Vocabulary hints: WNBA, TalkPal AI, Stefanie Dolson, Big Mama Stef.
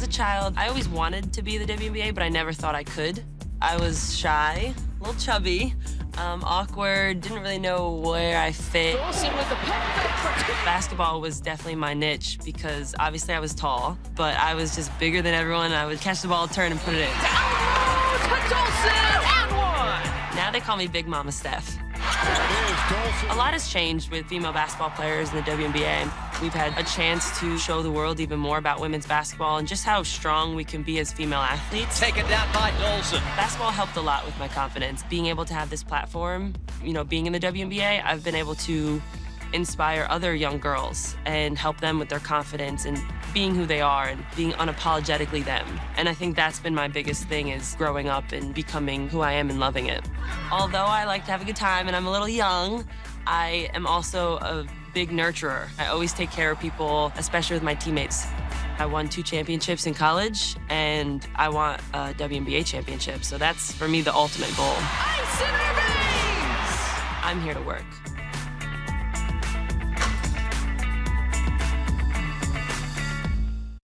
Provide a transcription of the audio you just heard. As a child, I always wanted to be the WNBA, but I never thought I could. I was shy, a little chubby, awkward, didn't really know where I fit. Basketball was definitely my niche because obviously I was tall, but I was just bigger than everyone. I would catch the ball, turn, and put it in. Now they call me Big Mama Steph. A lot has changed with female basketball players in the WNBA. We've had a chance to show the world even more about women's basketball and just how strong we can be as female athletes. Taken down by Dolson. Basketball helped a lot with my confidence. Being able to have this platform, you know, being in the WNBA, I've been able to inspire other young girls and help them with their confidence and being who they are and being unapologetically them. And I think that's been my biggest thing, is growing up and becoming who I am and loving it. Although I like to have a good time and I'm a little young, I am also a big nurturer. I always take care of people, especially with my teammates. I won 2 championships in college and I want a WNBA championship. So that's for me the ultimate goal. I'm here to work.